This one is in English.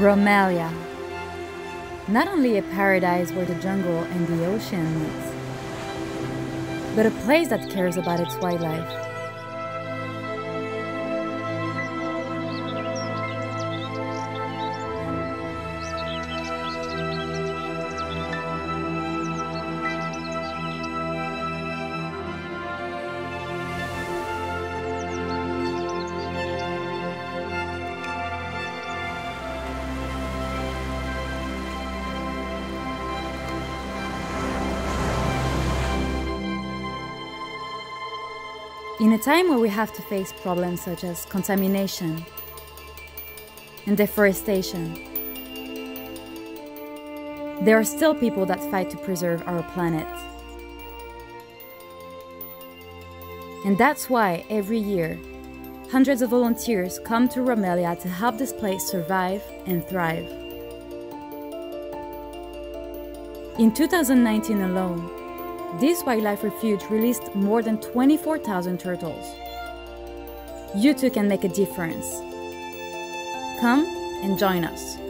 Romelia, not only a paradise where the jungle and the ocean meet, but a place that cares about its wildlife. In a time where we have to face problems such as contamination and deforestation, there are still people that fight to preserve our planet. And that's why every year, hundreds of volunteers come to Romelia to help this place survive and thrive. In 2019 alone, this wildlife refuge released more than 24,000 turtles. You too can make a difference. Come and join us.